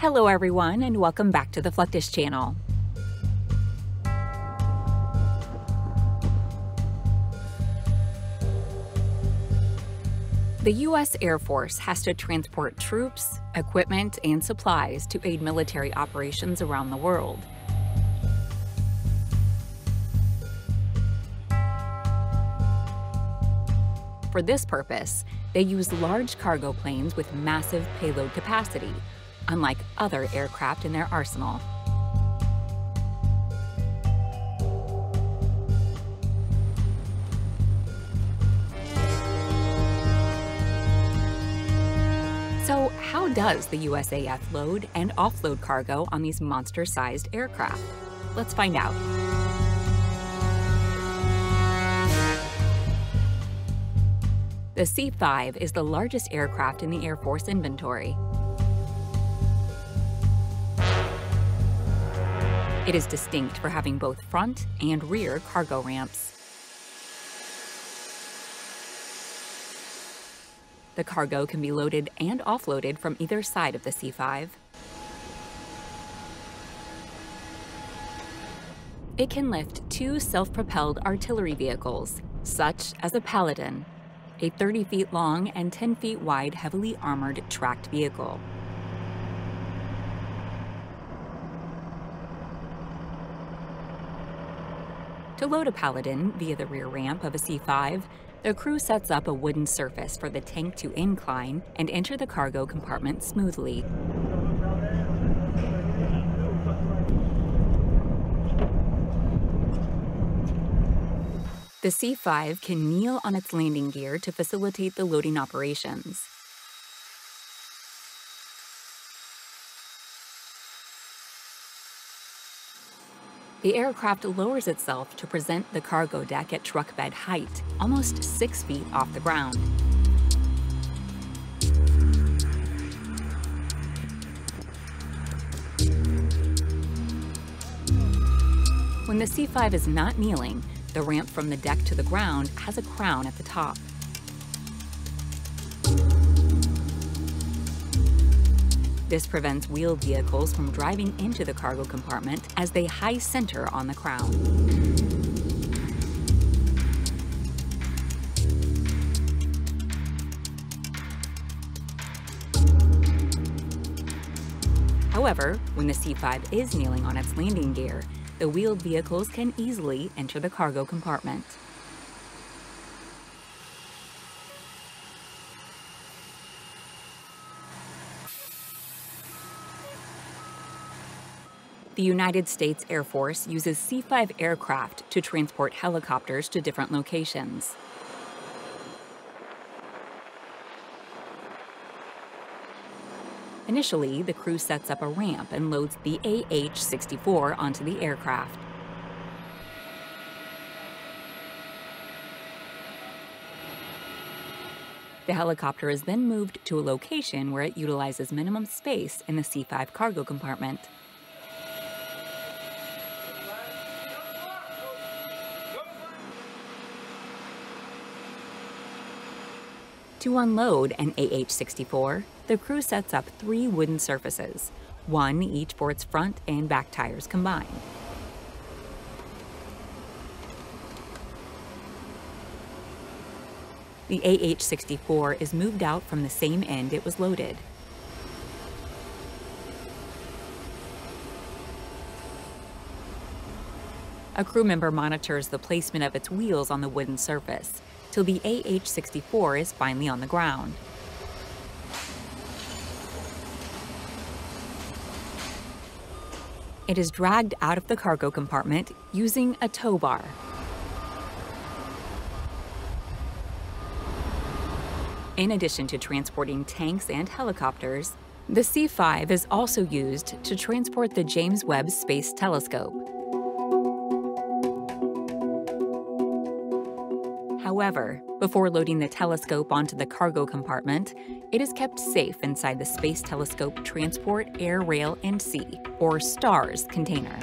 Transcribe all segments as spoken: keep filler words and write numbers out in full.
Hello everyone, and welcome back to the Fluctus channel. The U S Air Force has to transport troops, equipment, and supplies to aid military operations around the world. For this purpose, they use large cargo planes with massive payload capacity, unlike other aircraft in their arsenal. So how does the U S A F load and offload cargo on these monster-sized aircraft? Let's find out. The C five is the largest aircraft in the Air Force inventory. It is distinct for having both front and rear cargo ramps. The cargo can be loaded and offloaded from either side of the C five. It can lift two self-propelled artillery vehicles, such as a Paladin, a thirty feet long and ten feet wide heavily armored tracked vehicle. To load a Paladin via the rear ramp of a C five, the crew sets up a wooden surface for the tank to incline and enter the cargo compartment smoothly. The C five can kneel on its landing gear to facilitate the loading operations. The aircraft lowers itself to present the cargo deck at truck bed height, almost six feet off the ground. When the C five is not kneeling, the ramp from the deck to the ground has a crown at the top. This prevents wheeled vehicles from driving into the cargo compartment as they high center on the crown. However, when the C five is kneeling on its landing gear, the wheeled vehicles can easily enter the cargo compartment. The United States Air Force uses C five aircraft to transport helicopters to different locations. Initially, the crew sets up a ramp and loads the A H sixty-four onto the aircraft. The helicopter is then moved to a location where it utilizes minimum space in the C five cargo compartment. To unload an A H sixty-four, the crew sets up three wooden surfaces, one each for its front and back tires combined. The A H sixty-four is moved out from the same end it was loaded. A crew member monitors the placement of its wheels on the wooden surface till the A H sixty-four is finally on the ground. It is dragged out of the cargo compartment using a tow bar. In addition to transporting tanks and helicopters, the C five is also used to transport the James Webb Space Telescope. However, before loading the telescope onto the cargo compartment, it is kept safe inside the Space Telescope Transport, Air, Rail, and Sea, or STARS, container.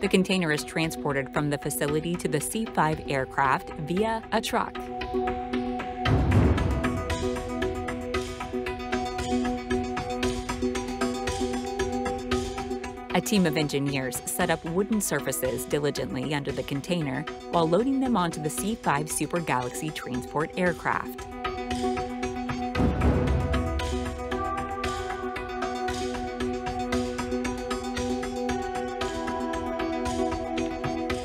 The container is transported from the facility to the C five aircraft via a truck. A team of engineers set up wooden surfaces diligently under the container while loading them onto the C five Super Galaxy transport aircraft.